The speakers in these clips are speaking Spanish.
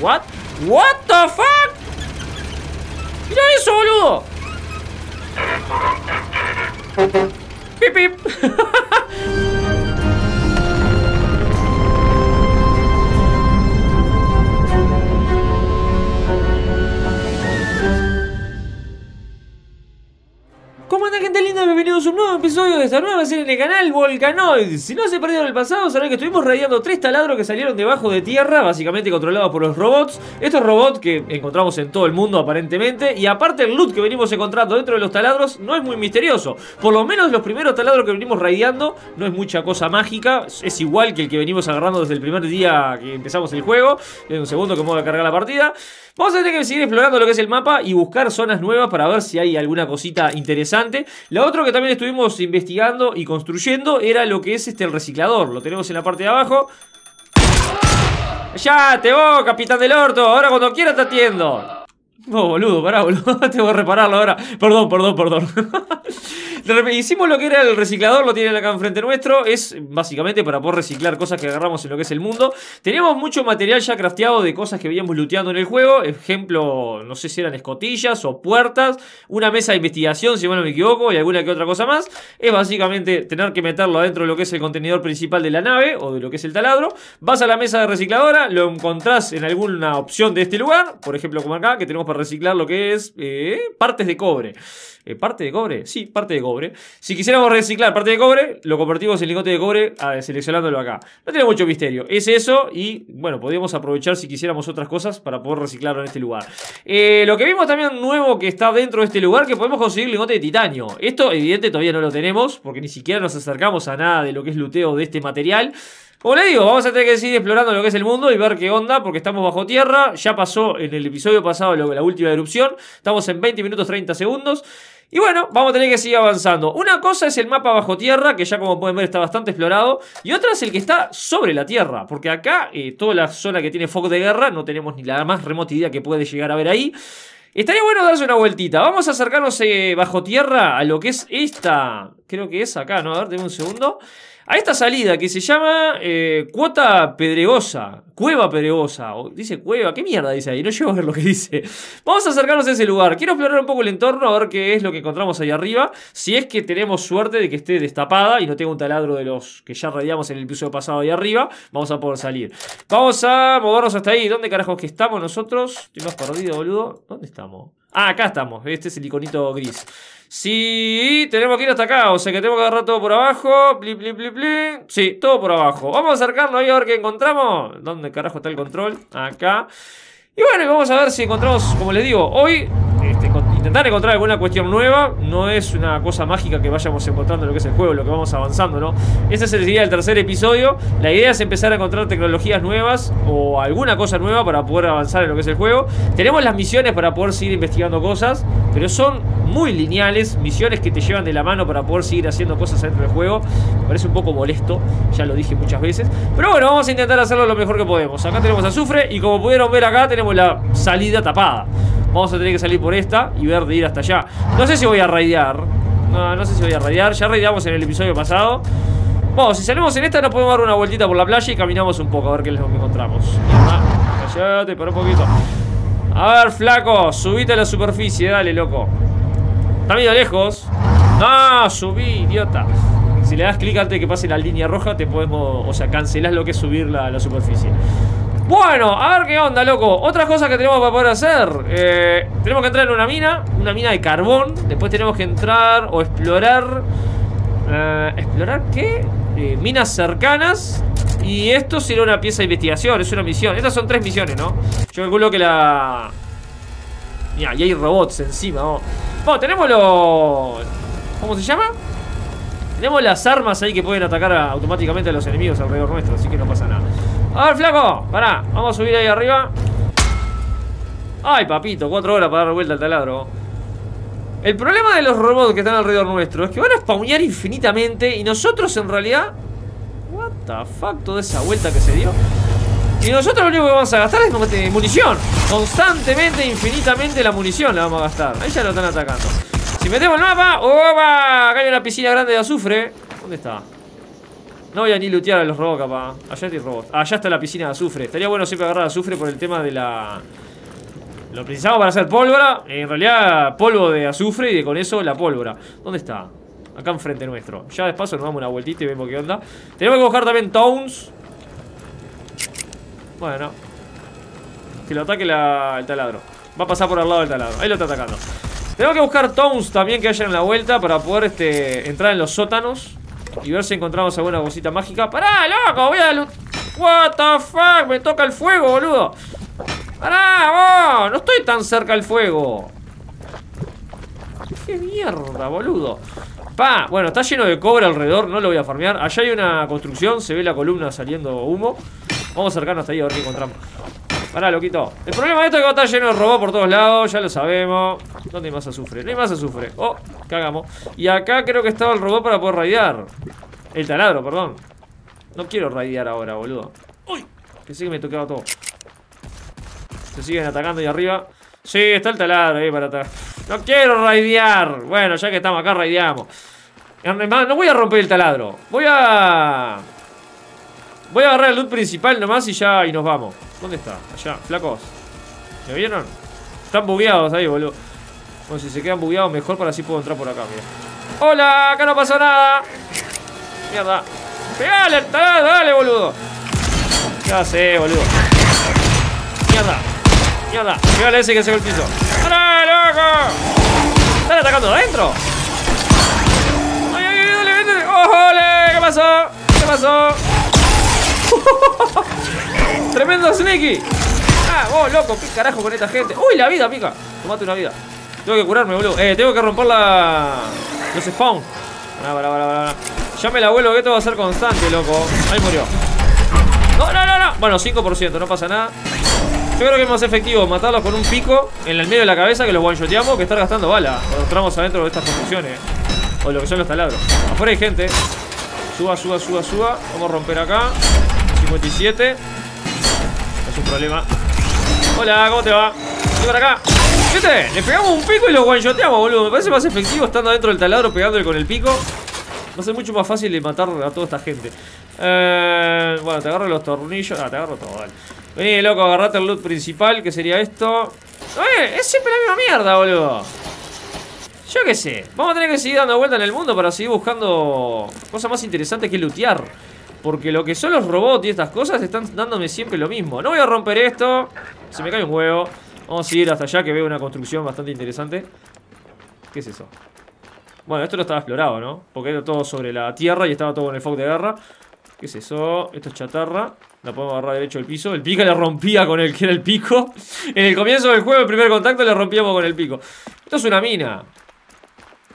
What? What the fuck? Mira eso, boludo. Pip, pip. ¿Cómo andan, gente linda? Bienvenidos a un nuevo episodio de esta nueva serie en el canal Volcanoids. Si no se perdieron el pasado, sabrán que estuvimos radiando 3 taladros que salieron debajo de tierra, básicamente controlados por los robots. Estos robots que encontramos en todo el mundo aparentemente. Y aparte el loot que venimos encontrando dentro de los taladros no es muy misterioso. Por lo menos los primeros taladros que venimos radiando no es mucha cosa mágica. Es igual que el que venimos agarrando desde el primer día que empezamos el juego. En un segundo que vamos a cargar la partida. Vamos a tener que seguir explorando lo que es el mapa y buscar zonas nuevas para ver si hay alguna cosita interesante. La otra que también estuvimos investigando y construyendo era lo que es el reciclador. Lo tenemos en la parte de abajo. ¡Ya te voy, capitán del orto! Ahora cuando quiera te atiendo. No, boludo, pará, boludo. Tengo que repararlo ahora. Perdón. Hicimos lo que era el reciclador. Lo tienen acá enfrente nuestro. Es básicamente para poder reciclar cosas que agarramos en lo que es el mundo. Teníamos mucho material ya crafteado de cosas que veíamos looteando en el juego. Ejemplo, no sé si eran escotillas o puertas. Una mesa de investigación, si no me equivoco. Y alguna que otra cosa más. Es básicamente tener que meterlo adentro de lo que es el contenedor principal de la nave. O de lo que es el taladro. Vas a la mesa de recicladora. Lo encontrás en alguna opción de este lugar. Por ejemplo, como acá, que tenemos para reciclar lo que es partes de cobre. ¿Parte de cobre? Sí, parte de cobre. Si quisiéramos reciclar parte de cobre, lo convertimos en lingote de cobre seleccionándolo acá. No tiene mucho misterio. Es eso y, bueno, podríamos aprovechar si quisiéramos otras cosas para poder reciclarlo en este lugar. Lo que vimos también nuevo que está dentro de este lugar, que podemos conseguir lingote de titanio. Esto, evidente, todavía no lo tenemos porque ni siquiera nos acercamos a nada de lo que es luteo de este material. Como les digo, vamos a tener que seguir explorando lo que es el mundo y ver qué onda, porque estamos bajo tierra. Ya pasó en el episodio pasado la última erupción. Estamos en 20 minutos 30 segundos. Y bueno, vamos a tener que seguir avanzando. Una cosa es el mapa bajo tierra, que ya como pueden ver está bastante explorado. Y otra es el que está sobre la tierra. Porque acá, toda la zona que tiene foco de guerra, no tenemos ni la más remota idea que puede llegar a ver ahí. Estaría bueno darse una vueltita. Vamos a acercarnos bajo tierra a lo que es esta... Creo que es acá, ¿no? A ver, denme un segundo. A esta salida que se llama Cuota Pedregosa. Cueva Pedregosa. O dice cueva. ¿Qué mierda dice ahí? No llego a ver lo que dice. Vamos a acercarnos a ese lugar. Quiero explorar un poco el entorno, a ver qué es lo que encontramos ahí arriba. Si es que tenemos suerte de que esté destapada y no tenga un taladro de los que ya radiamos en el episodio pasado ahí arriba, vamos a poder salir. Vamos a movernos hasta ahí. ¿Dónde carajos que estamos nosotros? Estoy más perdido, boludo. ¿Dónde estamos? Ah, acá estamos. Este es el iconito gris. Sí, tenemos que ir hasta acá. O sea que tengo que agarrar todo por abajo. Pli, pli, pli, pli. Sí, todo por abajo. Vamos a acercarnos ahí a ver qué encontramos. ¿Dónde carajo está el control? Acá. Y bueno, vamos a ver si encontramos, como les digo, hoy... intentar encontrar alguna cuestión nueva. No es una cosa mágica que vayamos encontrando en lo que es el juego, lo que vamos avanzando, ¿no? Este sería el tercer episodio. La idea es empezar a encontrar tecnologías nuevas o alguna cosa nueva para poder avanzar en lo que es el juego. Tenemos las misiones para poder seguir investigando cosas, pero son muy lineales. Misiones que te llevan de la mano para poder seguir haciendo cosas dentro del juego. Me parece un poco molesto, ya lo dije muchas veces. Pero bueno, vamos a intentar hacerlo lo mejor que podemos. Acá tenemos azufre y como pudieron ver acá tenemos la salida tapada. Vamos a tener que salir por esta y ver de ir hasta allá. No sé si voy a raidear. No sé si voy a raidear. Ya raideamos en el episodio pasado. Bueno, si salimos en esta nos podemos dar una vueltita por la playa y caminamos un poco a ver qué les encontramos. Cállate, para un poquito. A ver, flaco, subite a la superficie, dale, loco. Está medio lejos. No, subí, idiota. Si le das clic antes de que pase la línea roja te podemos, o sea, cancelás lo que es subir la superficie. Bueno, a ver qué onda, loco. Otra cosa que tenemos para poder hacer. Tenemos que entrar en una mina de carbón. Después tenemos que entrar o explorar. ¿Explorar qué? Minas cercanas. Y esto será una pieza de investigación, es una misión. Estas son 3 misiones, ¿no? Yo calculo que la... Mirá, y hay robots encima, ¿no? Bueno, tenemos los... ¿Cómo se llama? Tenemos las armas ahí que pueden atacar automáticamente a los enemigos alrededor nuestro, así que no pasa nada. A ver, flaco, pará, vamos a subir ahí arriba. Ay, papito, 4 horas para dar vuelta al taladro. El problema de los robots que están alrededor nuestro es que van a spawnear infinitamente y nosotros en realidad... What the fuck, toda esa vuelta que se dio. Y nosotros lo único que vamos a gastar es munición. Constantemente, infinitamente la munición la vamos a gastar. Ahí ya lo están atacando. Si metemos el mapa, ¡opa! Acá hay una piscina grande de azufre. ¿Dónde está? No voy a ni lootear a los robots, capaz. Allá hay robots. Allá está la piscina de azufre. Estaría bueno siempre agarrar azufre por el tema de la... Lo precisamos para hacer pólvora. En realidad, polvo de azufre y de con eso la pólvora. ¿Dónde está? Acá enfrente nuestro. Ya de paso nos damos una vueltita y vemos qué onda. Tenemos que buscar también towns. Bueno. Que lo ataque el taladro. Va a pasar por al lado del taladro. Ahí lo está atacando. Tenemos que buscar towns también que haya en la vuelta para poder entrar en los sótanos y ver si encontramos alguna cosita mágica. ¡Pará, loco! Voy a... What the fuck? Me toca el fuego, boludo. ¡Pará, vos! No estoy tan cerca del fuego. ¡Qué mierda, boludo! Pa, bueno, está lleno de cobre alrededor. No lo voy a farmear. Allá hay una construcción. Se ve la columna saliendo humo. Vamos a acercarnos hasta ahí a ver qué encontramos. Pará, loquito. El problema de esto es que va a estar lleno de robots por todos lados. Ya lo sabemos. ¿Dónde hay más azufre? No hay más azufre. Oh, cagamos. Y acá creo que estaba el robot para poder raidear. El taladro, perdón. No quiero raidear ahora, boludo. Uy, que sí que me tocaba todo. Se siguen atacando ahí arriba. Sí, está el taladro ahí para atrás. No quiero raidear. Bueno, ya que estamos acá, raideamos. No voy a romper el taladro. Voy a agarrar el loot principal nomás y ya y nos vamos. ¿Dónde está? Allá, flacos. ¿Me vieron? Están bugueados ahí, boludo. Bueno, si se quedan bugueados mejor para así puedo entrar por acá, mira. ¡Hola! Acá no pasó nada. Mierda. ¡Pegale al taladro! ¡Dale, boludo! Ya sé, boludo. Mierda. Mierda, pegale a ese que se ve el piso. ¡Para, loco! ¿Están atacando adentro? ¡Ay, ay, ay! ¡Dale, vete! ¡Ojole! ¿Qué pasó? ¿Qué pasó? ¡Tremendo Sneaky! ¡Ah, vos, loco! ¿Qué carajo con esta gente? ¡Uy, la vida, pica! Tomate una vida. Tengo que curarme, boludo. Tengo que romper los spawn. Pará. Ya me la vuelvo, que esto va a ser constante, loco. Ahí murió. No. Bueno, 5%, no pasa nada. Yo creo que es más efectivo matarlos con un pico en el medio de la cabeza que los one-shoteamos que estar gastando bala cuando entramos adentro de estas construcciones o lo que son los taladros. Afuera hay gente. Suba. Vamos a romper acá. 57. Es un problema. Hola, ¿cómo te va? Vení para acá. ¿Viste? Le pegamos un pico y los one-shoteamos, boludo. Me parece más efectivo estando adentro del taladro pegándole con el pico. Va a ser mucho más fácil de matar a toda esta gente. Bueno, te agarro los tornillos. Ah, te agarro todo, vale. Vení, loco, agarrate el loot principal, que sería esto. Es siempre la misma mierda, boludo. Yo qué sé. Vamos a tener que seguir dando vuelta en el mundo para seguir buscando cosas más interesantes que lootear. Porque lo que son los robots y estas cosas están dándome siempre lo mismo. No voy a romper esto. Se me cae un huevo. Vamos a ir hasta allá que veo una construcción bastante interesante. ¿Qué es eso? Bueno, esto no estaba explorado, ¿no? Porque era todo sobre la tierra y estaba todo con el foco de guerra. ¿Qué es eso? Esto es chatarra. La podemos agarrar derecho del piso. El pica le rompía con el que era el pico. En el comienzo del juego, el primer contacto, le rompíamos con el pico. Esto es una mina.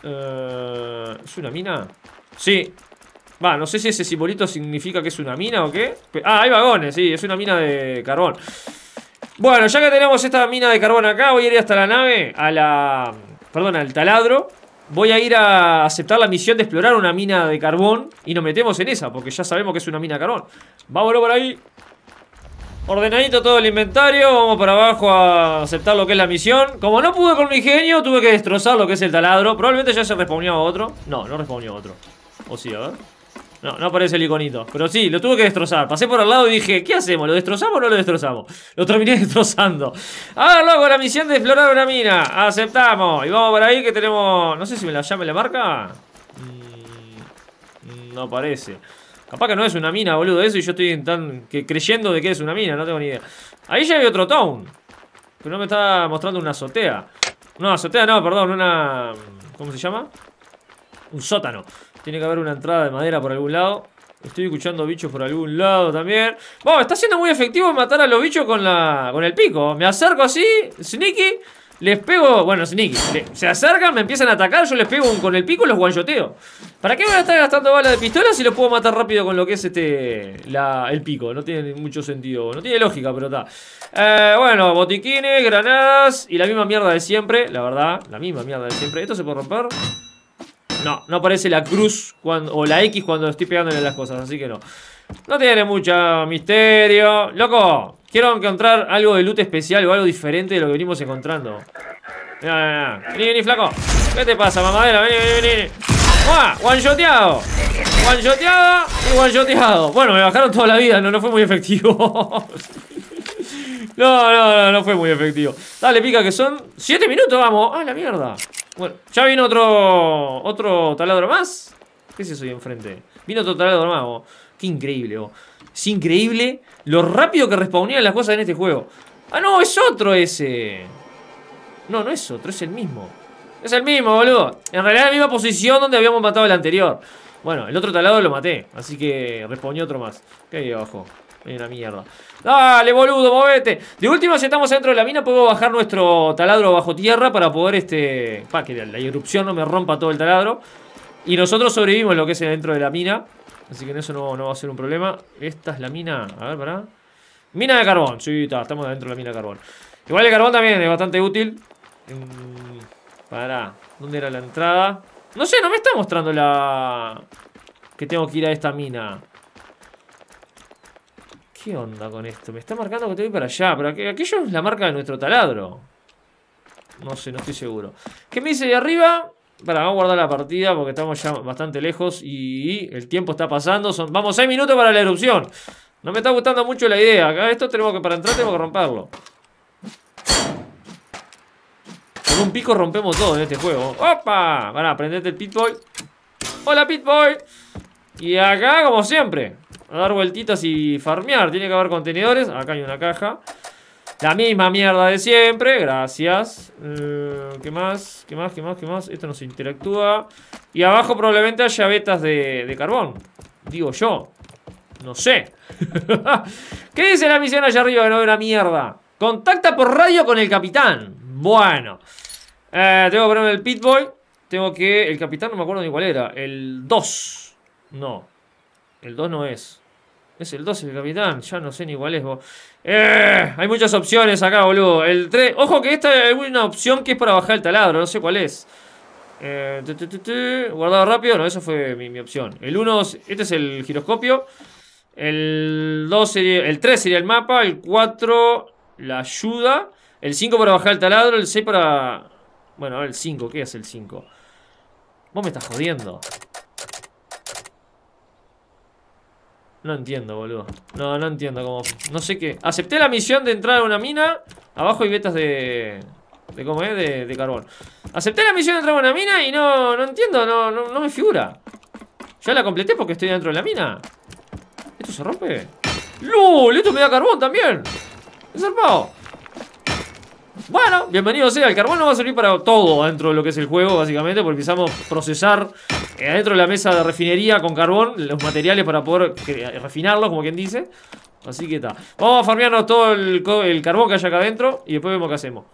¿Es una mina? Sí. Va, no sé si ese simbolito significa que es una mina o qué. Ah, hay vagones, sí. Es una mina de carbón. Bueno, ya que tenemos esta mina de carbón acá, voy a ir hasta la nave. Perdón, al taladro. Voy a ir a aceptar la misión de explorar una mina de carbón. Y nos metemos en esa, porque ya sabemos que es una mina de carbón. Vámonos por ahí. Ordenadito todo el inventario. Vamos para abajo a aceptar lo que es la misión. Como no pude con mi genio, tuve que destrozar lo que es el taladro. Probablemente ya se respawneaba otro. No respawneó otro. O sí, a ver. No aparece el iconito. Pero sí, lo tuve que destrozar. Pasé por al lado y dije, ¿qué hacemos? ¿Lo destrozamos o no lo destrozamos? Lo terminé destrozando. A ver, loco, la misión de explorar una mina. Aceptamos. Y vamos por ahí que tenemos... No sé si me la llame la marca. No aparece. Capaz que no es una mina, boludo, eso. Y yo estoy creyendo de que es una mina. No tengo ni idea. Ahí ya hay otro town. Pero no me está mostrando una azotea. No, azotea no, perdón. Una... ¿Cómo se llama? Un sótano. Tiene que haber una entrada de madera por algún lado. Estoy escuchando bichos por algún lado también. Bueno, está siendo muy efectivo matar a los bichos con el pico. Me acerco así, sneaky. Les pego, bueno, sneaky. Se acercan, me empiezan a atacar. Yo les pego con el pico y los guayoteo. ¿Para qué voy a estar gastando balas de pistola si los puedo matar rápido con lo que es el pico? No tiene mucho sentido. No tiene lógica, pero está. Bueno, botiquines, granadas y la misma mierda de siempre. La verdad, la misma mierda de siempre. ¿Esto se puede romper? No aparece la cruz o la X cuando estoy pegándole las cosas, así que no. No tiene mucho misterio. Loco, quiero encontrar algo de loot especial o algo diferente de lo que venimos encontrando. Mirá. Vení, flaco. ¿Qué te pasa, mamadera? Vení. ¡Buah! ¡One-shoteado! ¡One-shoteado! Y one-shoteado. Bueno, me bajaron toda la vida. No fue muy efectivo. No fue muy efectivo. Dale, pica, que son 7 minutos, vamos. ¡Ah, la mierda! Bueno, ya vino otro taladro más. ¿Qué es eso ahí enfrente? Vino otro taladro más, vos. Qué increíble, vos. Es increíble lo rápido que respawnían las cosas en este juego. ¡Ah, no! ¡Es otro ese! No es otro, es el mismo. Es el mismo, boludo. En realidad es la misma posición donde habíamos matado el anterior. Bueno, el otro taladro lo maté, así que respawné otro más. ¿Qué hay abajo? Hay una mierda. Dale, boludo, movete. De última, si estamos dentro de la mina, podemos bajar nuestro taladro bajo tierra para poder que la irrupción no me rompa todo el taladro. Y nosotros sobrevivimos lo que es dentro de la mina. Así que en eso no va a ser un problema. Esta es la mina. A ver, pará. Mina de carbón. Sí, estamos dentro de la mina de carbón. Igual el carbón también es bastante útil. Pará. ¿Dónde era la entrada? No sé, no me está mostrando la... que tengo que ir a esta mina. ¿Qué onda con esto? Me está marcando que te voy para allá. Pero aquello es la marca de nuestro taladro. No sé, no estoy seguro. ¿Qué me dice de arriba? Para, vamos a guardar la partida porque estamos ya bastante lejos y el tiempo está pasando. Vamos, 6 minutos para la erupción. No me está gustando mucho la idea. Acá esto para entrar tenemos que romperlo. Con un pico rompemos todo en este juego. ¡Opa! Para, prendete el Pit Boy. ¡Hola, Pit Boy! Y acá, como siempre, a dar vueltitas y farmear. Tiene que haber contenedores. Acá hay una caja. La misma mierda de siempre. Gracias. ¿Qué más? ¿Qué más? ¿Qué más? ¿Qué más? Esto no se interactúa. Y abajo probablemente haya vetas de carbón. Digo yo. No sé. ¿Qué dice la misión allá arriba? Que no veo una mierda. Contacta por radio con el capitán. Bueno. Tengo que ponerme el Pit Boy. Tengo que... El capitán no me acuerdo ni cuál era. El 2. No. El 2 no es. Es el 2 el capitán. Ya no sé ni cuál es, vos. Hay muchas opciones acá, boludo. El 3. Ojo que esta es una opción que es para bajar el taladro. No sé cuál es. Guardado rápido. No, eso fue mi opción. El 1. Este es el giroscopio. El 2 sería... El 3 sería el mapa. El 4. La ayuda. El 5 para bajar el taladro. El 6 para... Bueno, el 5. ¿Qué es el 5? Vos me estás jodiendo. No entiendo, boludo. No entiendo cómo... No sé qué... Acepté la misión de entrar a una mina. Abajo hay vetas de ¿cómo es? De carbón. Acepté la misión de entrar a una mina y no entiendo. No me figura. Ya la completé porque estoy dentro de la mina. ¿Esto se rompe? ¡Lol! Esto me da carbón también. ¡Es zarpado! Bueno, bienvenido sea. El carbón nos va a servir para todo dentro de lo que es el juego, básicamente, porque empezamos a procesar adentro de la mesa de refinería con carbón los materiales para poder refinarlos, como quien dice. Así que está. Vamos a farmearnos todo el carbón que haya acá adentro y después vemos qué hacemos.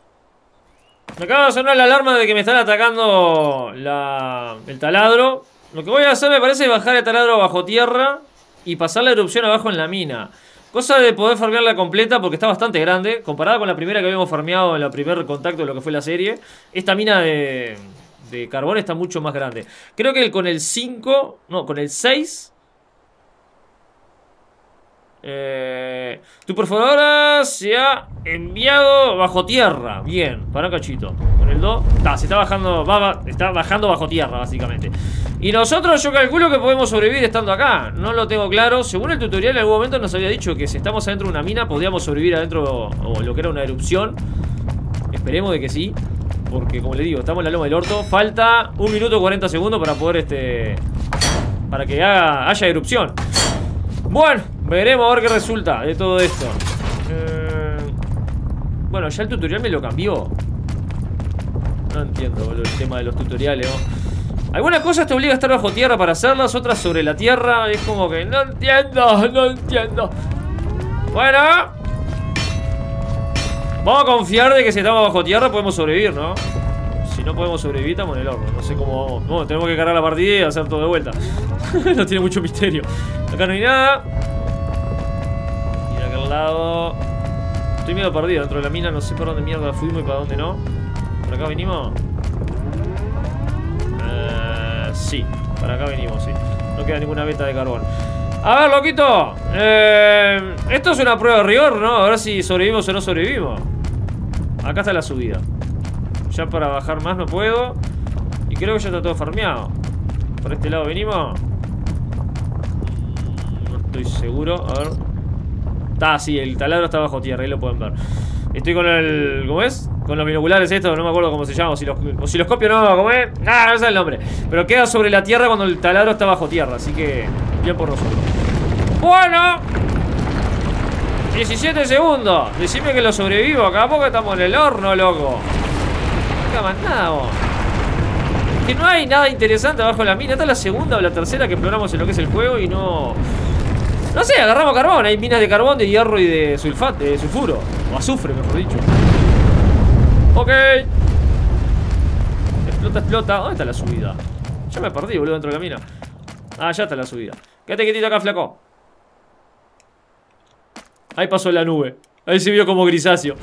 Me acaba de sonar la alarma de que me están atacando el taladro. Lo que voy a hacer me parece es bajar el taladro bajo tierra y pasar la erupción abajo en la mina. Cosa de poder farmearla completa porque está bastante grande. Comparada con la primera que habíamos farmeado en el primer contacto de lo que fue la serie. Esta mina de carbón está mucho más grande. Creo que con el 5... No, con el 6... tu perforadora se ha enviado bajo tierra. Bien, para un cachito. Con el 2... se está bajando... está bajando bajo tierra, básicamente. Y nosotros yo calculo que podemos sobrevivir estando acá. No lo tengo claro. Según el tutorial en algún momento nos había dicho que si estamos adentro de una mina podíamos sobrevivir adentro o lo que era una erupción. Esperemos de que sí. Porque como le digo, estamos en la loma del orto. Falta 1 minuto 40 segundos para poder para que haya erupción. Bueno, veremos a ver qué resulta de todo esto. Bueno, ya el tutorial me lo cambió. No entiendo, boludo, el tema de los tutoriales, ¿no? Algunas cosas te obliga a estar bajo tierra para hacerlas, otras sobre la tierra. Es como que no entiendo. Bueno. Vamos a confiar de que si estamos bajo tierra podemos sobrevivir, ¿no? Si no podemos sobrevivir estamos en el horno. No sé cómo vamos. Bueno, tenemos que cargar la partida y hacer todo de vuelta. No tiene mucho misterio. Acá no hay nada. Mira acá al lado. Estoy medio perdido dentro de la mina. No sé por dónde mierda fuimos y para dónde no. Por acá venimos. Sí, para acá venimos, sí. No queda ninguna veta de carbón. A ver, loquito. Esto es una prueba de rigor, ¿no? A ver si sobrevivimos o no sobrevivimos. Acá está la subida. Ya para bajar más no puedo. Y creo que ya está todo farmeado. ¿Por este lado venimos? No estoy seguro. A ver. Está, sí, el taladro está bajo tierra, ahí lo pueden ver. Estoy con el... ¿Cómo es? Con los binoculares estos, no me acuerdo cómo se llama. O si los copio, no, ¿cómo es? No sé el nombre. Pero queda sobre la tierra cuando el taladro está bajo tierra. Así que... bien por nosotros. Bueno, 17 segundos. Decime que lo sobrevivo. Acá poco estamos en el horno, loco. No queda más nada, vos. Es que no hay nada interesante abajo de la mina. Esta es la segunda o la tercera que exploramos en lo que es el juego y no... No sé, agarramos carbón. Hay minas de carbón, de hierro y de sulfato, de sulfuro. O azufre, mejor dicho. Ok. Explota, explota. ¿Dónde está la subida? Ya me perdí, boludo, dentro de la mina. Ah, ya está la subida. Quédate quietito acá, flaco. Ahí pasó la nube. Ahí se vio como grisáceo.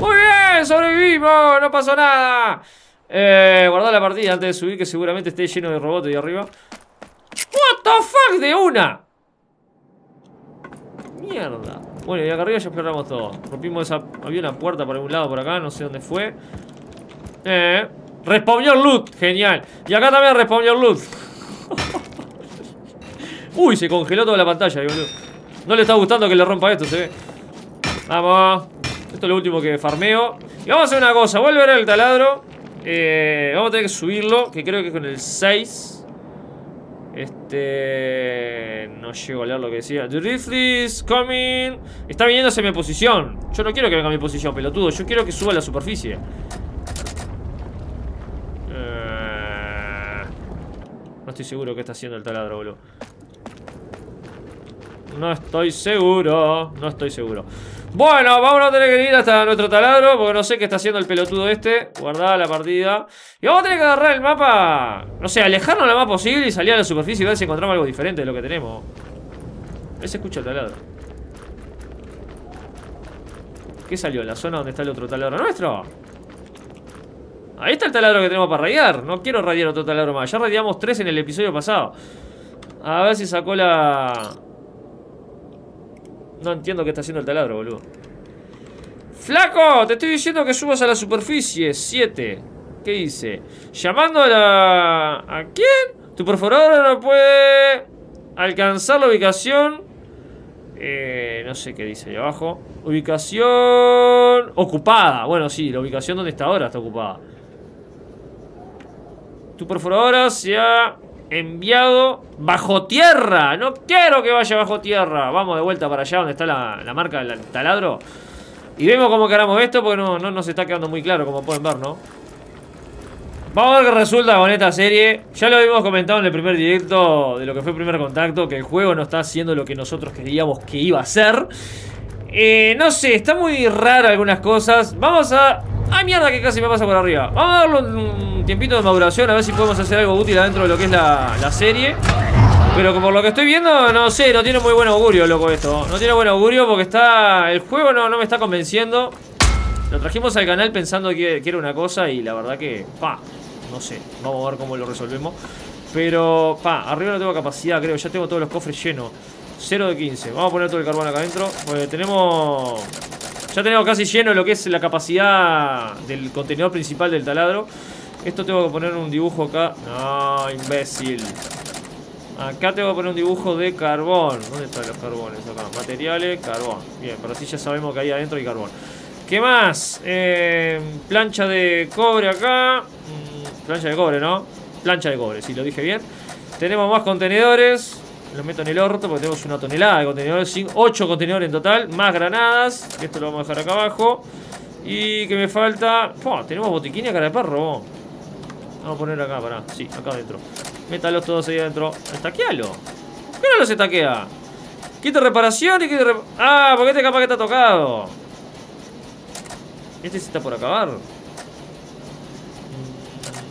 ¡Muy bien! ¡Sobrevivimos! ¡No pasó nada! Guardá la partida antes de subir, que seguramente esté lleno de robots ahí arriba. ¡What the fuck! ¡De una! ¡Mierda! Bueno, y acá arriba ya exploramos todo. Rompimos esa... Había una puerta por algún lado por acá, no sé dónde fue. ¡Respawnió el loot! ¡Genial! Y acá también respawnió el loot. Uy, se congeló toda la pantalla, boludo. No le está gustando que le rompa esto, se ve. Vamos. Esto es lo último que farmeo. Y vamos a hacer una cosa. Volver al taladro. Vamos a tener que subirlo, que creo que es con el 6. No llego a leer lo que decía. The Rift is coming. Está viniéndose mi posición. Yo no quiero que venga mi posición, pelotudo. Yo quiero que suba a la superficie. No estoy seguro qué está haciendo el taladro, boludo. No estoy seguro. Bueno, vamos a tener que ir hasta nuestro taladro, porque no sé qué está haciendo el pelotudo este. Guardada la partida. Y vamos a tener que agarrar el mapa. No sé, alejarnos lo más posible y salir a la superficie y ver si encontramos algo diferente de lo que tenemos. Ahí se escucha el taladro. ¿Qué salió? ¿La zona donde está el otro taladro nuestro? Ahí está el taladro que tenemos para radiar. No quiero radiar otro taladro más. Ya radiamos 3 en el episodio pasado. A ver si sacó la... No entiendo qué está haciendo el taladro, boludo. ¡Flaco! Te estoy diciendo que subas a la superficie. 7. ¿Qué dice? Llamando a la... ¿A quién? Tu perforador no puede alcanzar la ubicación. No sé qué dice ahí abajo. Ubicación... ocupada. Bueno, sí, la ubicación donde está ahora está ocupada. Tu perforadora se ha... enviado bajo tierra. No quiero que vaya bajo tierra. Vamos de vuelta para allá donde está la marca del taladro. Y vemos cómo caramos esto, porque no nos está quedando muy claro, como pueden ver, ¿no? Vamos a ver qué resulta con esta serie. Ya lo habíamos comentado en el primer directo de lo que fue el primer contacto, que el juego no está haciendo lo que nosotros creíamos que iba a hacer. No sé, está muy rara algunas cosas. Vamos a... ¡Ay, mierda, que casi me pasa por arriba! Vamos a darle un tiempito de maduración, a ver si podemos hacer algo útil adentro de lo que es la serie. Pero por lo que estoy viendo, no sé, no tiene muy buen augurio, loco, esto. No tiene buen augurio porque está... El juego no me está convenciendo. Lo trajimos al canal pensando que era una cosa y la verdad que... Pa, no sé, vamos a ver cómo lo resolvemos. Pero, pa, arriba no tengo capacidad, creo. Ya tengo todos los cofres llenos. 0 de 15. Vamos a poner todo el carbón acá adentro. Pues tenemos... Ya tenemos casi lleno lo que es la capacidad del contenedor principal del taladro. Esto tengo que poner un dibujo acá. No, imbécil. Acá tengo que poner un dibujo de carbón. ¿Dónde están los carbones acá? Materiales, carbón. Bien, pero así ya sabemos que ahí adentro hay carbón. ¿Qué más? Plancha de cobre acá. Plancha de cobre, ¿no? Plancha de cobre, si lo dije bien. Tenemos más contenedores. Los meto en el orto porque tenemos una tonelada de contenedores. 8 contenedores en total. Más granadas. Esto lo vamos a dejar acá abajo. Y que me falta... Pua, tenemos botiquín a cara de perro. Vamos a poner acá, pará. Sí, acá adentro. Métalos todos ahí adentro. Estaquealo. ¿Por qué no los estaquea? Quita reparación y quita... Ah, porque este capaz que está tocado. Este se está por acabar.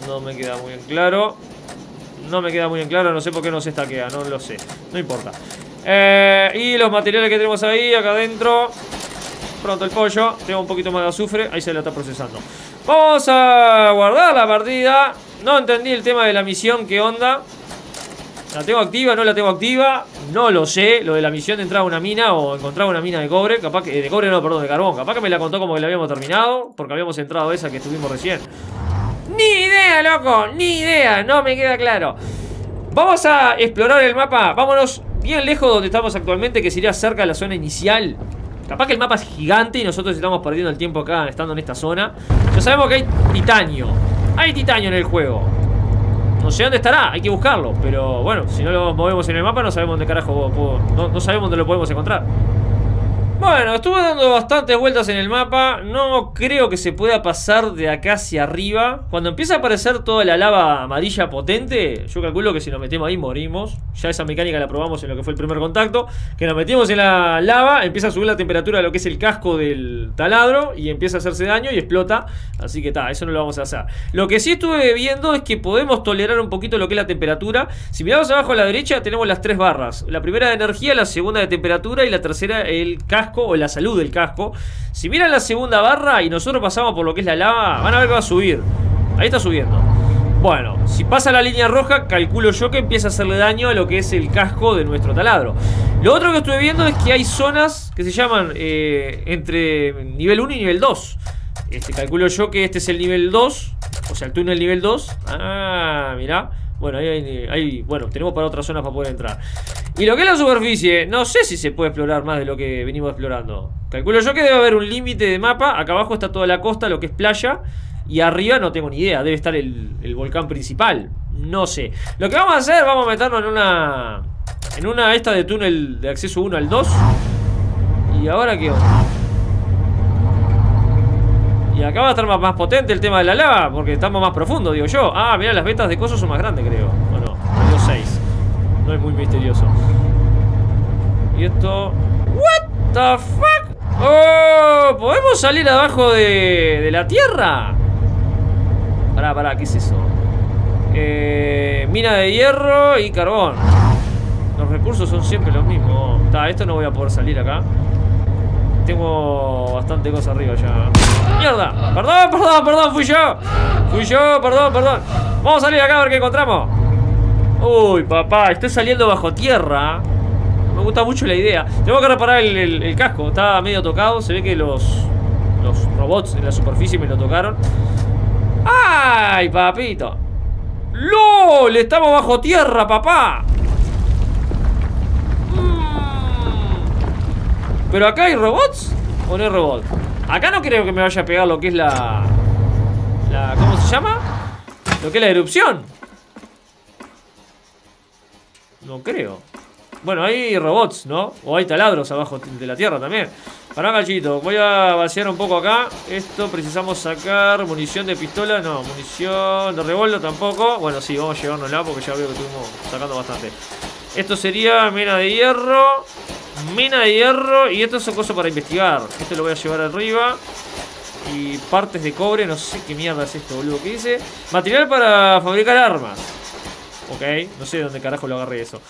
No me queda muy en claro. No me queda muy en claro, no sé por qué no se estaquea. No lo sé, no importa. Y los materiales que tenemos ahí, acá adentro. Pronto el pollo. Tengo un poquito más de azufre, ahí se lo está procesando. Vamos a guardar la partida. No entendí el tema de la misión, ¿qué onda? ¿La tengo activa? ¿No la tengo activa? No lo sé, lo de la misión de entrar a una mina o encontrar una mina de cobre. Capaz que... de cobre no, perdón, de carbón. Capaz que me la contó como que la habíamos terminado, porque habíamos entrado a esa que estuvimos recién. ¡Ni idea, loco! ¡Ni idea! No me queda claro. Vamos a explorar el mapa. Vámonos bien lejos de donde estamos actualmente, que sería cerca de la zona inicial. Capaz que el mapa es gigante y nosotros estamos perdiendo el tiempo acá estando en esta zona. Ya sabemos que hay titanio. Hay titanio en el juego. No sé dónde estará, hay que buscarlo. Pero bueno, si no lo movemos en el mapa, no sabemos dónde carajo no sabemos dónde lo podemos encontrar. Bueno, estuve dando bastantes vueltas en el mapa. No creo que se pueda pasar de acá hacia arriba. Cuando empieza a aparecer toda la lava amarilla potente, yo calculo que si nos metemos ahí morimos. Ya esa mecánica la probamos en lo que fue el primer contacto, que nos metimos en la lava, empieza a subir la temperatura de lo que es el casco del taladro y empieza a hacerse daño y explota. Así que está, eso no lo vamos a hacer. Lo que sí estuve viendo es que podemos tolerar un poquito lo que es la temperatura. Si miramos abajo a la derecha tenemos las tres barras. La primera de energía, la segunda de temperatura y la tercera el casco o la salud del casco. Si miran la segunda barra y nosotros pasamos por lo que es la lava, van a ver que va a subir. Ahí está subiendo. Bueno, si pasa la línea roja, calculo yo que empieza a hacerle daño a lo que es el casco de nuestro taladro. Lo otro que estuve viendo es que hay zonas que se llaman entre nivel 1 y nivel 2. Calculo yo que este es el nivel 2, o sea el túnel nivel 2. Ah, mirá. Bueno, bueno, tenemos para otras zonas para poder entrar. Y lo que es la superficie, no sé si se puede explorar más de lo que venimos explorando. Calculo yo que debe haber un límite de mapa. Acá abajo está toda la costa, lo que es playa. Y arriba no tengo ni idea, debe estar el volcán principal. No sé. Lo que vamos a hacer, vamos a meternos en una... esta de túnel de acceso 1 al 2. ¿Y ahora qué onda? Y acá va a estar más potente el tema de la lava, porque estamos más profundos, digo yo. Ah, mirá, las vetas de coso son más grandes, creo. Bueno, no, 6. No es muy misterioso. Y esto... What the fuck? Oh, ¿podemos salir abajo de la tierra? Pará, ¿qué es eso? Mina de hierro y carbón. Los recursos son siempre los mismos. Está, esto no voy a poder salir acá. Tengo bastante cosa arriba ya. ¡Mierda! Perdón, fui yo, perdón. Vamos a salir acá a ver qué encontramos. Uy, papá, estoy saliendo bajo tierra. Me gusta mucho la idea. Tengo que reparar el casco, está medio tocado. Se ve que los robots en la superficie me lo tocaron. ¡Ay, papito! ¡Lol! Estamos bajo tierra, papá. ¿Pero acá hay robots o no hay robots? Acá no creo que me vaya a pegar lo que es la ¿cómo se llama? Lo que es la erupción. No creo. Bueno, hay robots, ¿no? O hay taladros abajo de la tierra también. Pará, gallito. Voy a vaciar un poco acá. Esto precisamos sacar munición de pistola. No, munición de revólver tampoco. Bueno, sí, vamos a llevárnosla porque ya veo que estuvimos sacando bastante. Esto sería mina de hierro. Y esto es una cosa para investigar. Esto lo voy a llevar arriba. Y partes de cobre. No sé qué mierda es esto, boludo. ¿Qué dice? Material para fabricar armas. Ok, no sé de dónde carajo lo agarré eso.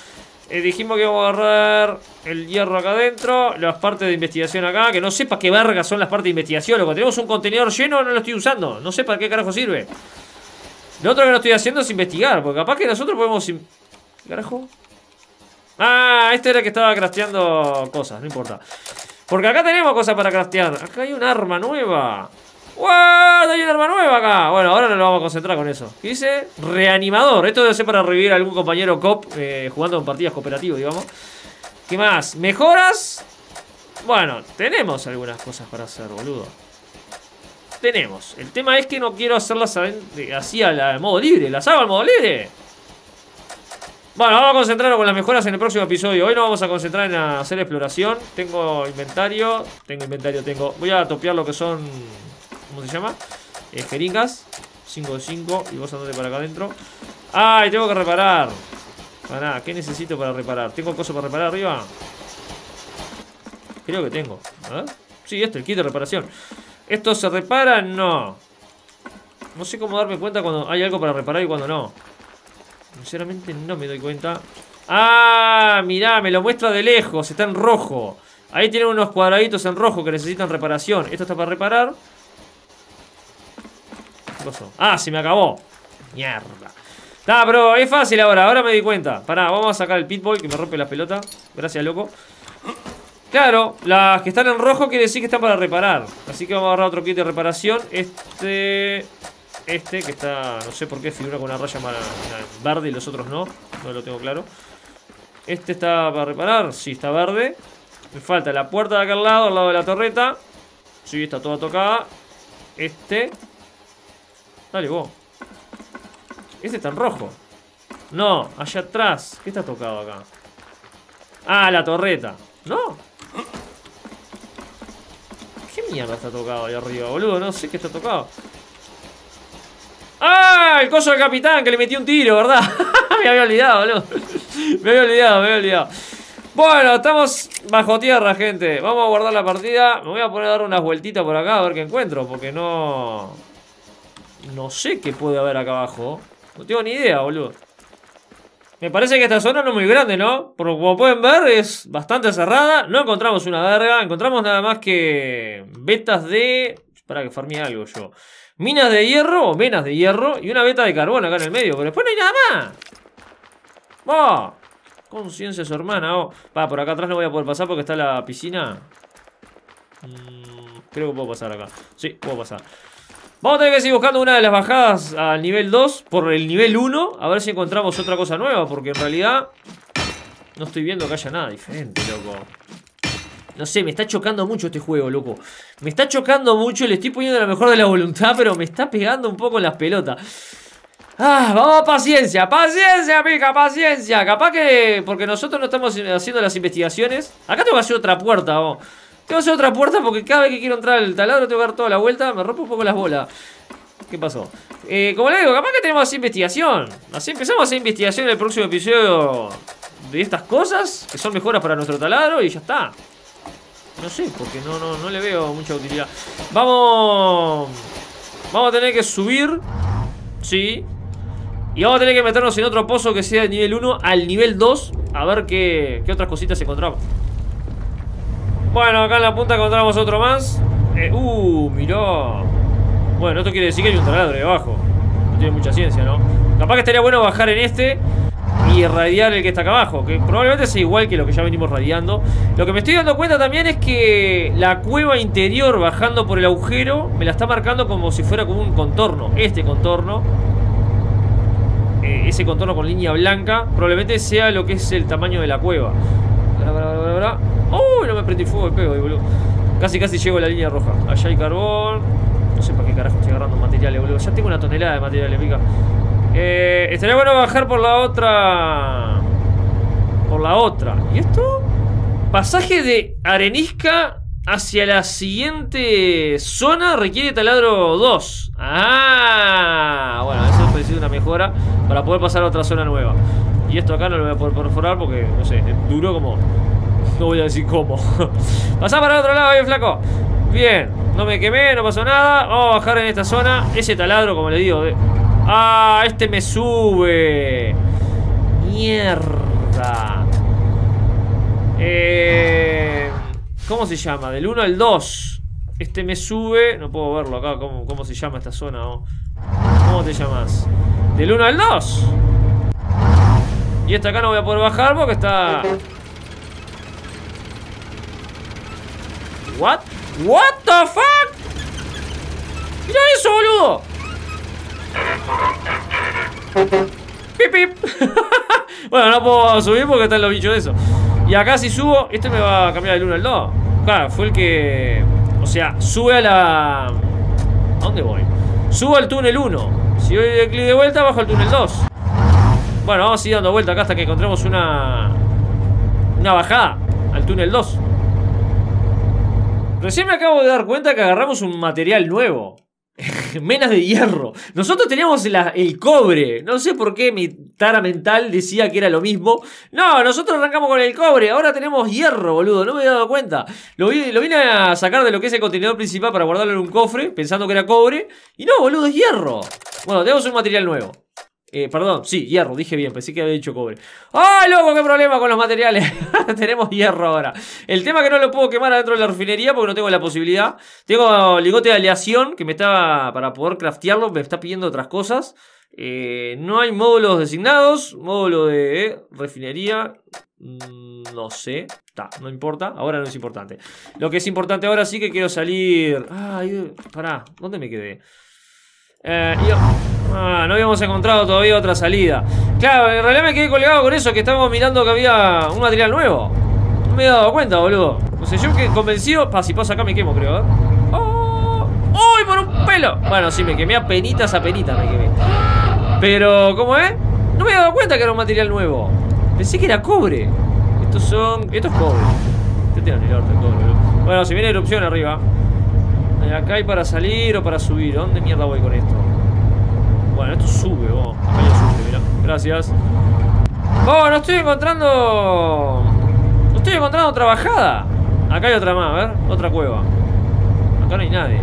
Dijimos que vamos a agarrar el hierro acá adentro. Las partes de investigación acá. Que no sé para qué verga son las partes de investigación. Loco, tenemos un contenedor lleno, no lo estoy usando. No sé para qué carajo sirve. Lo otro que no estoy haciendo es investigar. Porque capaz que nosotros podemos... ¿Qué carajo? Ah, este era el que estaba crafteando cosas, no importa. Porque acá tenemos cosas para craftear. Acá hay un arma nueva. ¡What! Hay un arma nueva acá. Bueno, ahora nos lo vamos a concentrar con eso. ¿Qué dice? Reanimador. Esto debe ser para revivir a algún compañero cop jugando en partidas cooperativas, digamos. ¿Qué más? ¿Mejoras? Bueno, tenemos algunas cosas para hacer, boludo. Tenemos. El tema es que no quiero hacerlas así al modo libre. ¿Las hago al modo libre? Bueno, vamos a concentrarnos con las mejoras en el próximo episodio. Hoy nos vamos a concentrar en hacer exploración. Tengo inventario. Voy a topear lo que son... ¿Cómo se llama? Jeringas. 5 de 5. Y vos andate para acá adentro. ¡Ay! Tengo que reparar. Pará, ¿qué necesito para reparar? ¿Tengo cosas para reparar arriba? Creo que tengo. A ver. Sí, el kit de reparación. ¿Esto se repara? No. No sé cómo darme cuenta cuando hay algo para reparar y cuando no. Sinceramente no me doy cuenta. Ah, mirá, me lo muestra de lejos. Está en rojo. Ahí tienen unos cuadraditos en rojo que necesitan reparación. Esto está para reparar. ¿Qué pasó? Ah, se me acabó. Mierda. Nah, pero es fácil ahora. Ahora me di cuenta. Pará, vamos a sacar el pitbull que me rompe las pelotas. Gracias, loco. Claro, las que están en rojo quiere decir que están para reparar. Así que vamos a agarrar otro kit de reparación. este que está, no sé por qué figura con una raya verde y los otros no, no lo tengo claro. Este está para reparar, sí, está verde. Me falta la puerta de acá al lado de la torreta. Sí, está toda tocada. Este. Dale vos. Este está en rojo. No, allá atrás. ¿Qué está tocado acá? Ah, la torreta. No. ¿Qué mierda está tocado ahí arriba, boludo? No sé qué está tocado. ¡Ah! El coso del capitán que le metió un tiro, ¿verdad? Me había olvidado, boludo. Me había olvidado. Bueno, estamos bajo tierra, gente. Vamos a guardar la partida. Me voy a poner a dar unas vueltitas por acá a ver qué encuentro. Porque no... no sé qué puede haber acá abajo. No tengo ni idea, boludo. Me parece que esta zona no es muy grande, ¿no? Porque como pueden ver es bastante cerrada. No encontramos una verga. Encontramos nada más que vetas de... para que farmee algo yo. Minas de hierro o venas de hierro. Y una veta de carbón acá en el medio. Pero después no hay nada más. ¡Oh! Conciencia su hermana, oh. Va, por acá atrás no voy a poder pasar porque está la piscina. Creo que puedo pasar acá. Sí, puedo pasar. Vamos a tener que seguir buscando una de las bajadas al nivel 2 por el nivel 1. A ver si encontramos otra cosa nueva. Porque en realidad no estoy viendo que haya nada diferente, loco. No sé, me está chocando mucho este juego, loco. Me está chocando mucho. Le estoy poniendo la mejor de la voluntad, pero me está pegando un poco en las pelotas. Ah, vamos, paciencia, paciencia, pica, paciencia. Capaz que... porque nosotros no estamos haciendo las investigaciones. Acá tengo que hacer otra puerta, vamos. Tengo que hacer otra puerta porque cada vez que quiero entrar al taladro tengo que dar toda la vuelta. Me rompo un poco las bolas. ¿Qué pasó? Como les digo, capaz que tenemos que hacer investigación. Así empezamos a hacer investigación en el próximo episodio de estas cosas que son mejoras para nuestro taladro y ya está. No sé, porque no le veo mucha utilidad. Vamos... vamos a tener que subir. Sí. Y vamos a tener que meternos en otro pozo que sea de nivel 1 al nivel 2. A ver qué otras cositas encontramos. Bueno, acá en la punta encontramos otro más. Mirá. Bueno, esto quiere decir que hay un taladro debajo. No tiene mucha ciencia, ¿no? Capaz que estaría bueno bajar en este y irradiar el que está acá abajo, que probablemente sea igual que lo que ya venimos radiando. Lo que me estoy dando cuenta también es que la cueva interior bajando por el agujero me la está marcando como si fuera como un contorno. Este contorno, ese contorno con línea blanca, probablemente sea lo que es el tamaño de la cueva. ¡Oh! No me prendí fuego el pego, boludo. Casi llego a la línea roja. Allá hay carbón. No sé para qué carajo estoy agarrando materiales, boludo. Ya tengo una tonelada de materiales, pica. Estaría bueno bajar por la otra. ¿Y esto? Pasaje de arenisca hacia la siguiente zona requiere taladro 2. Ah, bueno, eso es parecido una mejora para poder pasar a otra zona nueva. Y esto acá no lo voy a poder perforar porque, no sé, es duro como... no voy a decir cómo. Pasá para el otro lado, bien flaco. Bien, no me quemé, no pasó nada. Vamos a bajar en esta zona. Ese taladro, como le digo, ah, este me sube. Mierda. ¿Cómo se llama? Del 1 al 2. Este me sube. No puedo verlo acá. ¿Cómo se llama esta zona? Oh. ¿Cómo te llamas? Del 1 al 2. Y esta acá no voy a poder bajar porque está... ¿What? ¿What the fuck? ¡Mira eso, boludo! Pip, pip. Bueno, no puedo subir porque están los bichos de eso. Y acá si subo, este me va a cambiar del 1 al 2. Claro, fue el que... o sea, sube a la... ¿a dónde voy? Subo al túnel 1. Si doy el clic de vuelta, bajo al túnel 2. Bueno, vamos a ir dando vuelta acá hasta que encontremos una bajada al túnel 2. Recién me acabo de dar cuenta que agarramos un material nuevo. Menas de hierro. Nosotros teníamos el cobre. No sé por qué mi tara mental decía que era lo mismo. No, nosotros arrancamos con el cobre. Ahora tenemos hierro, boludo. No me había dado cuenta. Lo vine a sacar de lo que es el contenedor principal para guardarlo en un cofre, pensando que era cobre. Y no, boludo, es hierro. Bueno, tenemos un material nuevo. Perdón, sí, hierro, dije bien, pensé que había dicho cobre. ¡Ah, loco, qué problema con los materiales! Tenemos hierro ahora. El tema es que no lo puedo quemar adentro de la refinería porque no tengo la posibilidad. Tengo ligote de aleación que me está... para poder craftearlo, me está pidiendo otras cosas. No hay módulos designados. Módulo de refinería... no sé. Ta, no importa, ahora no es importante. Lo que es importante ahora sí que quiero salir... ay, pará, ¿dónde me quedé? No habíamos encontrado todavía otra salida. Claro, en realidad me quedé colgado con eso, que estábamos mirando que había un material nuevo. No me he dado cuenta, boludo. No sé, yo que convencido. Si paso acá me quemo, creo, ¿eh? ¡Oh! ¡Uy, por un pelo! Bueno, sí, me quemé a penitas me quemé. Pero, ¿cómo es? No me he dado cuenta que era un material nuevo. Pensé que era cobre. Esto es cobre. Este tiene el orto, el cobre, boludo. Bueno, se viene erupción arriba. Acá hay para salir o para subir. ¿Dónde mierda voy con esto? Bueno, esto sube, vos. Acá ya sube, mirá. Gracias. Oh, no estoy encontrando... Estoy encontrando otra bajada. Acá hay otra más, a ver, otra cueva. Acá no hay nadie.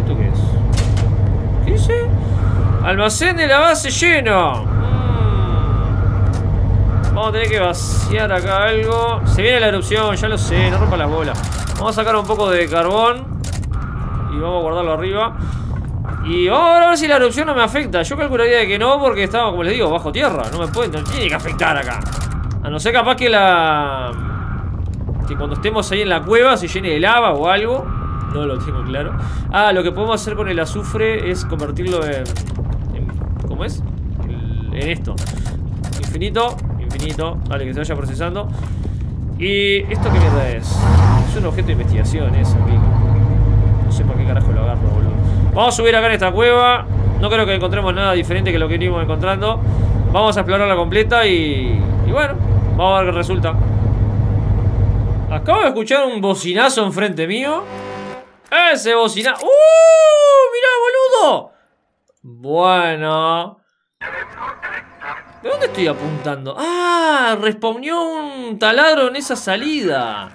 ¿Esto qué es? ¿Qué dice? Almacén de la base lleno. Vamos a tener que vaciar acá algo. Se viene la erupción, ya lo sé, no rompa las bolas. Vamos a sacar un poco de carbón y vamos a guardarlo arriba. Y vamos a ver si la erupción no me afecta. Yo calcularía que no, porque estaba, como les digo, bajo tierra. No me puede, no tiene que afectar acá. A no ser capaz que cuando estemos ahí en la cueva se llene de lava o algo. No lo tengo claro. Ah, lo que podemos hacer con el azufre es convertirlo en ¿cómo es? En esto. Infinito, infinito. Vale, que se vaya procesando. Y esto qué mierda es. Es un objeto de investigación eso, amigo. No sé para qué carajo lo agarro, boludo. Vamos a subir acá en esta cueva. No creo que encontremos nada diferente que lo que venimos encontrando. Vamos a explorarla completa y bueno, vamos a ver qué resulta. Acabo de escuchar un bocinazo enfrente mío. Ese bocinazo. ¡Mirá, boludo! Bueno. ¿De dónde estoy apuntando? ¡Ah! Respawneó un taladro en esa salida.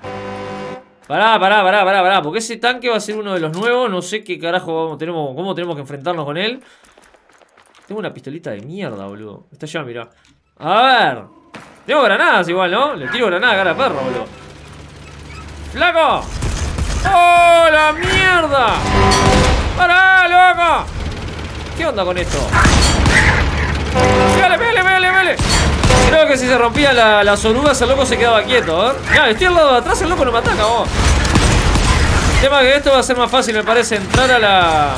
Pará. Porque ese tanque va a ser uno de los nuevos. No sé qué carajo tenemos. Cómo tenemos que enfrentarnos con él. Tengo una pistolita de mierda, boludo. Está allá, mirá. A ver. Tengo granadas igual, ¿no? Le tiro granadas a cara de perro, boludo. ¡Flaco! ¡Oh, la mierda! ¡Pará, loco! ¿Qué onda con esto? ¡Pégale, pégale! Creo que si se rompía las orugas, el loco se quedaba quieto, ¿eh? Ya, estoy al lado de atrás, el loco no me ataca, vos. El tema es que esto va a ser más fácil, me parece, entrar a la...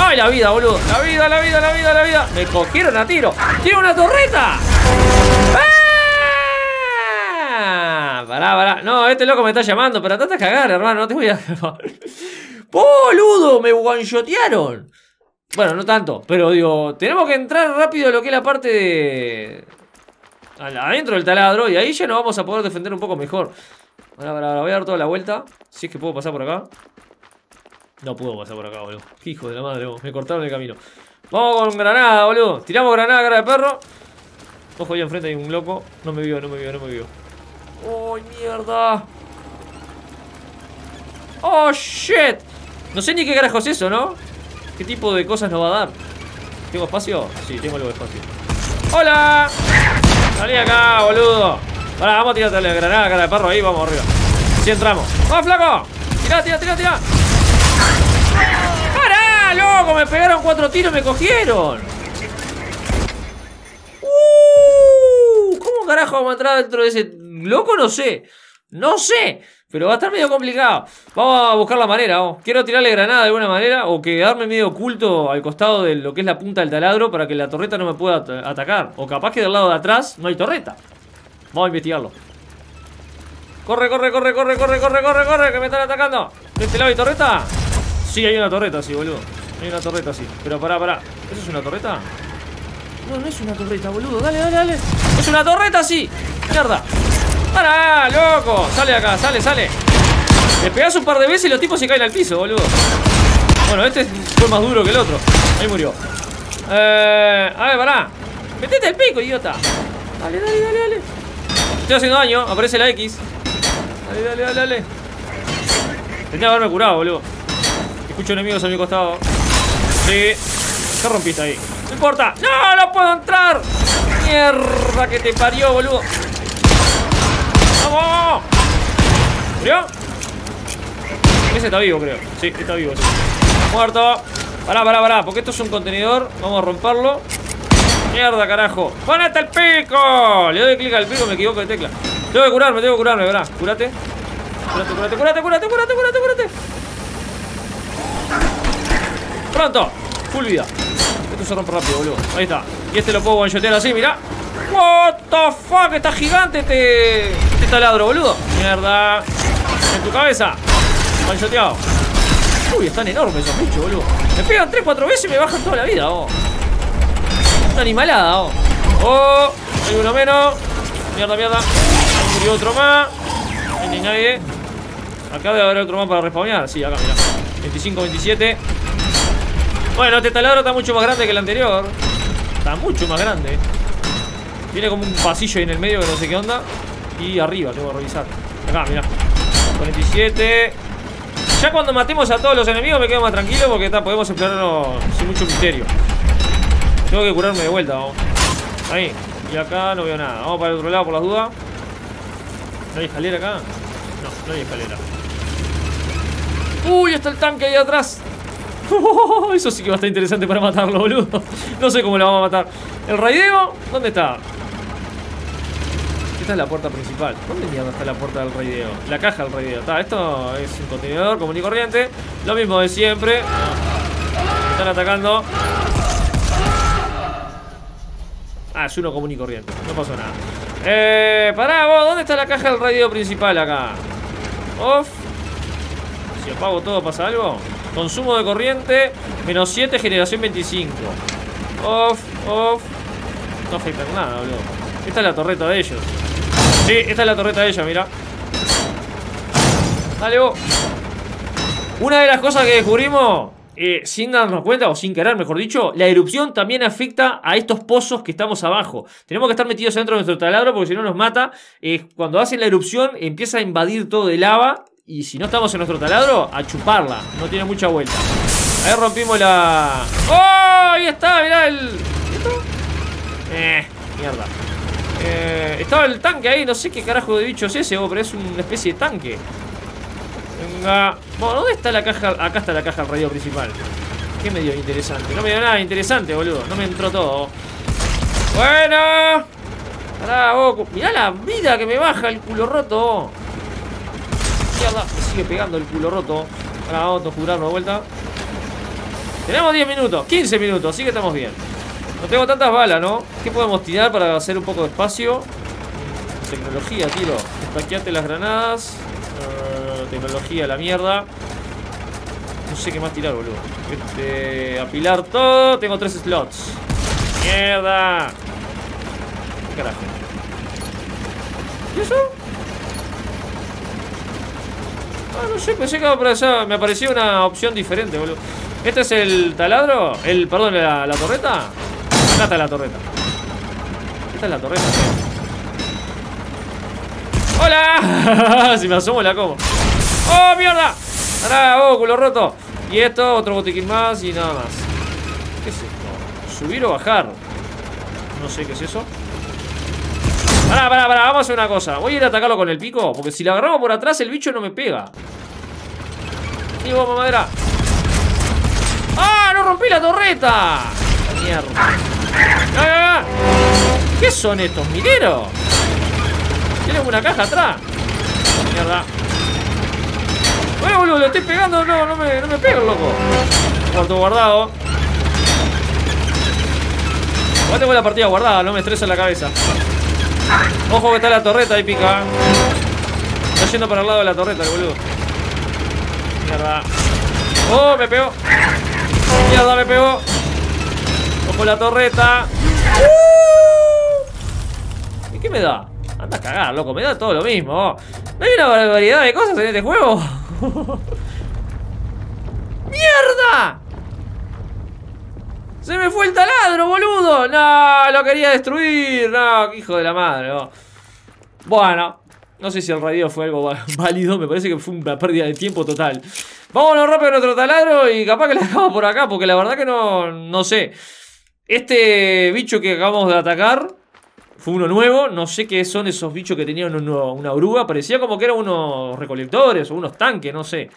¡Ay, la vida, boludo! ¡La vida! ¡Me cogieron a tiro! ¡Tiene una torreta! ¡Ah! Pará. No, este loco me está llamando, pero trata de cagar, hermano. No te voy a... ¡Boludo! ¡Me guanchotearon! Bueno, no tanto, pero digo... Tenemos que entrar rápido a lo que es la parte de... Adentro del taladro. Y ahí ya nos vamos a poder defender un poco mejor. Pará. Voy a dar toda la vuelta. Si es que puedo pasar por acá. No puedo pasar por acá, boludo. Qué hijo de la madre, boludo. Me cortaron el camino. Vamos con granada, boludo. Tiramos granada, cara de perro. Ojo, ahí enfrente hay un loco. No me vio. ¡Ay, mierda! ¡Oh, shit! No sé ni qué carajo es eso, ¿no? ¿Qué tipo de cosas nos va a dar? ¿Tengo espacio? Sí, tengo algo de espacio. ¡Hola! Salí acá, boludo. Ahora vamos a tirar la granada, cara de perro. Ahí vamos arriba. Sí, entramos. ¡Vamos, flaco! ¡Tirá! ¡Pará, loco! Me pegaron 4 tiros y me cogieron. ¿Cómo carajo vamos a entrar dentro de ese loco? No sé. Pero va a estar medio complicado. Vamos a buscar la manera, vamos. Quiero tirarle granada de alguna manera o quedarme medio oculto al costado de lo que es la punta del taladro para que la torreta no me pueda atacar. O capaz que del lado de atrás no hay torreta. Vamos a investigarlo. Corre, que me están atacando. ¿De este lado hay torreta? Sí, hay una torreta, sí, boludo. Pero pará. ¿Eso es una torreta? No es una torreta, boludo. Dale. ¡Es una torreta, sí! ¡Mierda! ¡Pará, loco! Sale de acá, sale. Le pegás un par de veces y los tipos se caen al piso, boludo. Bueno, este fue más duro que el otro. Ahí murió. A ver, pará. Metete el pico, idiota. Dale. Estoy haciendo daño. Aparece la X. Dale. Tenía que haberme curado, boludo. Escucho enemigos a mi costado. Sí. ¿Qué rompiste ahí? No importa. ¡No puedo entrar! ¡Mierda que te parió, boludo! ¡Vamos! ¿Murió? Ese está vivo, creo. Sí, está vivo. Sí. Muerto. Pará. Porque esto es un contenedor. Vamos a romperlo. ¡Mierda, carajo! ¡Ponete el pico! Le doy clic al pico, me equivoco de tecla. Tengo que curarme, ¿verdad? Curate. pronto. Full vida. Esto se rompe rápido, boludo. Ahí está. Y este lo puedo one-shotear así, mirá. What the fuck, está gigante este taladro, boludo. Mierda. En tu cabeza. One-shoteado. Uy, están enormes esos bichos, boludo. Me pegan 3-4 veces y me bajan toda la vida, oh. Una animalada, oh. Oh, hay uno menos. Mierda, mierda. Y otro más. No hay nadie. Acá debe haber otro más para respawnear. Sí, acá, mirá. 25, 27. Bueno, este taladro está mucho más grande que el anterior. Está mucho más grande. Tiene como un pasillo ahí en el medio que no sé qué onda. Y arriba, tengo que revisar. Acá, mirá. 47. Ya cuando matemos a todos los enemigos me quedo más tranquilo porque está, podemos explorarnos sin mucho misterio. Tengo que curarme de vuelta, vamos. Ahí. Y acá no veo nada. Vamos para el otro lado por las dudas. ¿No hay escalera acá? No, no hay escalera. ¡Uy! Está el tanque ahí atrás. Eso sí que va a estar interesante para matarlo, boludo. No sé cómo lo vamos a matar. ¿El raideo? ¿Dónde está? Esta es la puerta principal. ¿Dónde mierda está la puerta del raideo? La caja del raideo. Está, esto es un contenedor común y corriente. Lo mismo de siempre. Me están atacando. Ah, es uno común y corriente. No pasó nada. Pará, vos, ¿dónde está la caja del radio principal acá? Off. Si apago todo, ¿pasa algo? Consumo de corriente, menos 7, generación 25. Off, off. No afecta con nada, boludo. Esta es la torreta de ellos. Sí, esta es la torreta de ellos, mirá. Dale, vos. Una de las cosas que descubrimos... sin darnos cuenta, o sin querer mejor dicho, la erupción también afecta a estos pozos que estamos abajo. Tenemos que estar metidos dentro de nuestro taladro porque si no nos mata. Cuando hacen la erupción empieza a invadir todo de lava. Y si no estamos en nuestro taladro, a chuparla. No tiene mucha vuelta. Ahí rompimos la... ¡Oh! Ahí está, mirá el... ¿Esto? Mierda. Estaba el tanque ahí, no sé qué carajo de bicho es ese, pero es una especie de tanque. Venga. Bueno, ¿dónde está la caja? Acá está la caja del radio principal. Qué medio interesante. No me dio nada interesante, boludo. No me entró todo. Bueno. Pará, vos. Mirá la vida que me baja el culo roto. Mierda. Me sigue pegando el culo roto. Ahora vamos a jurarnos de vuelta. Tenemos 10 minutos. 15 minutos. Así que estamos bien. No tengo tantas balas, ¿no? ¿Qué podemos tirar para hacer un poco de espacio? Tecnología, tiro. Estaqueate las granadas. Tecnología, la mierda. No sé qué más tirar, boludo. Apilar todo. Tengo 3 slots. ¡Mierda! ¿Qué carajo? ¿Y eso? Ah, no sé, pensé que por allá me aparecía una opción diferente, boludo. ¿Este es el taladro? El, perdón, la torreta. Acá está la torreta. Esta es la torreta, ¿sí? ¡Hola! Si me asomo la como. ¡Oh, mierda! ¡Ahora, oh, culo roto! Y esto, otro botiquín más y nada más. ¿Qué es esto? ¿Subir o bajar? No sé qué es eso. Pará, vamos a hacer una cosa. Voy a ir a atacarlo con el pico, porque si lo agarramos por atrás el bicho no me pega. Y vos, mamadera. ¡Ah, no rompí la torreta! ¡Mierda! ¡Ah! ¿Qué son estos mineros? Tienen una caja atrás. Mierda. Bueno, boludo, lo estoy pegando. No me pego, loco. Cuarto guardado. Ahora tengo la partida guardada, no me estreso en la cabeza. Ojo que está la torreta ahí, pica. Está yendo para el lado de la torreta, el boludo. Mierda. Oh, me pegó. Mierda, me pegó. Ojo la torreta. ¿Y qué me da? Anda a cagar, loco, me da todo lo mismo. ¿No hay una variedad de cosas en este juego? ¡Mierda! ¡Se me fue el taladro, boludo! ¡No! ¡Lo quería destruir! ¡No! ¡Hijo de la madre! No. Bueno, no sé si el radio fue algo válido. Me parece que fue una pérdida de tiempo total. Vámonos rápido a nuestro taladro y capaz que lo dejamos por acá, porque la verdad que no sé. Este bicho que acabamos de atacar... Fue uno nuevo, no sé qué son esos bichos que tenían una oruga. Parecía como que eran unos recolectores o unos tanques, no sé.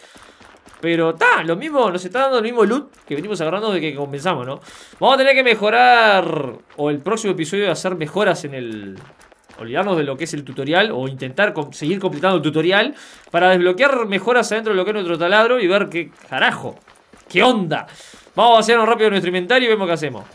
Pero está, lo mismo, nos está dando el mismo loot que venimos agarrando desde que comenzamos, ¿no? Vamos a tener que mejorar, o el próximo episodio hacer mejoras en el... Olvidarnos de lo que es el tutorial o intentar seguir completando el tutorial para desbloquear mejoras adentro de lo que es nuestro taladro y ver qué carajo ¿Qué onda? Vamos a hacernos rápido nuestro inventario y vemos qué hacemos.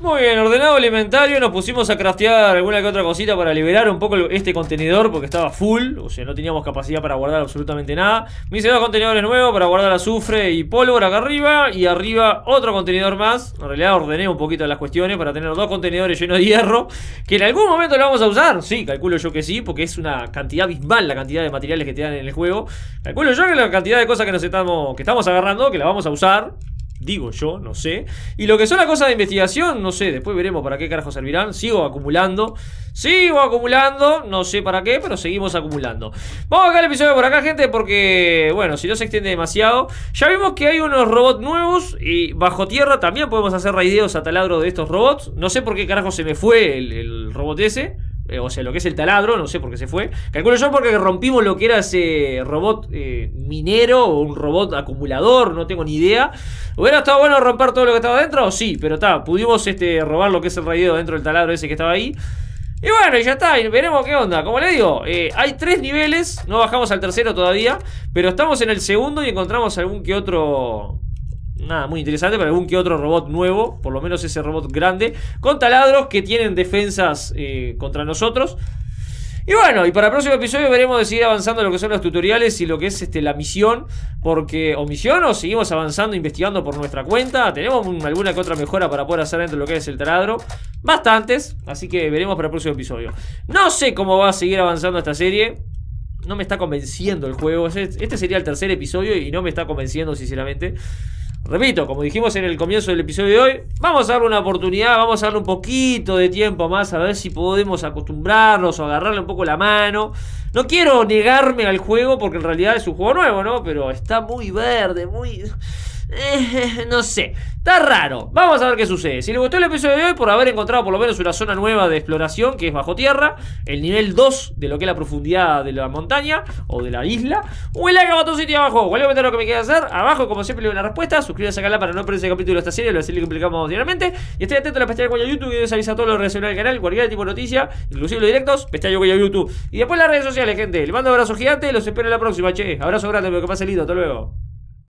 Muy bien, ordenado el inventario. Nos pusimos a craftear alguna que otra cosita para liberar un poco este contenedor, porque estaba full, o sea, no teníamos capacidad para guardar absolutamente nada. Me hice dos contenedores nuevos para guardar azufre y pólvora acá arriba, y arriba otro contenedor más. En realidad ordené un poquito las cuestiones para tener dos contenedores llenos de hierro, que en algún momento lo vamos a usar. Sí, calculo yo que sí, porque es una cantidad abismal la cantidad de materiales que te dan en el juego. Calculo yo que la cantidad de cosas que estamos agarrando, que la vamos a usar. Digo yo, no sé. Y lo que son las cosas de investigación, no sé, después veremos para qué carajo servirán. Sigo acumulando, no sé para qué, pero seguimos acumulando. Vamos a dejar el episodio por acá, gente, porque, bueno, si no se extiende demasiado. Ya vimos que hay unos robots nuevos y bajo tierra también podemos hacer raideos a taladro de estos robots. No sé por qué carajo se me fue el robot ese. O sea, lo que es el taladro, no sé por qué se fue. Calculo yo porque rompimos lo que era ese robot minero o un robot acumulador, no tengo ni idea. ¿Hubiera estado bueno romper todo lo que estaba dentro? Sí, pero está, pudimos robar lo que es el raideo dentro del taladro ese que estaba ahí. Y bueno, ya está, y veremos qué onda. Como les digo, hay tres niveles, no bajamos al tercero todavía, pero estamos en el segundo y encontramos algún que otro... Nada muy interesante, pero algún que otro robot nuevo. Por lo menos ese robot grande con taladros que tienen defensas contra nosotros. Y bueno, y para el próximo episodio veremos de seguir avanzando lo que son los tutoriales y lo que es la misión. Porque o misión o seguimos avanzando, investigando por nuestra cuenta. Tenemos alguna que otra mejora para poder hacer dentro de lo que es el taladro. Bastantes, así que veremos para el próximo episodio. No sé cómo va a seguir avanzando esta serie. No me está convenciendo el juego. Este sería el tercer episodio y no me está convenciendo sinceramente. Repito, como dijimos en el comienzo del episodio de hoy, vamos a darle una oportunidad, vamos a darle un poquito de tiempo más, a ver si podemos acostumbrarnos o agarrarle un poco la mano. No quiero negarme al juego porque en realidad es un juego nuevo, ¿no? Pero está muy verde, muy... no sé, está raro. Vamos a ver qué sucede. Si les gustó el episodio de hoy por haber encontrado por lo menos una zona nueva de exploración, que es bajo tierra, el nivel 2 de lo que es la profundidad de la montaña o de la isla, un like al botoncito abajo, cualquier comentario que me quede hacer abajo, como siempre le doy una respuesta. Suscríbanse al canal para no perderse el capítulo de esta serie, lo que explicamos diariamente, y estén atentos a la pestaña de YouTube, que les avisa todo lo relacionado al canal, cualquier tipo de noticia, inclusive los directos, pestaña de YouTube, y después las redes sociales, gente. Les mando un abrazo gigante, los espero en la próxima, che, abrazo grande, que pasen lindo, hasta luego.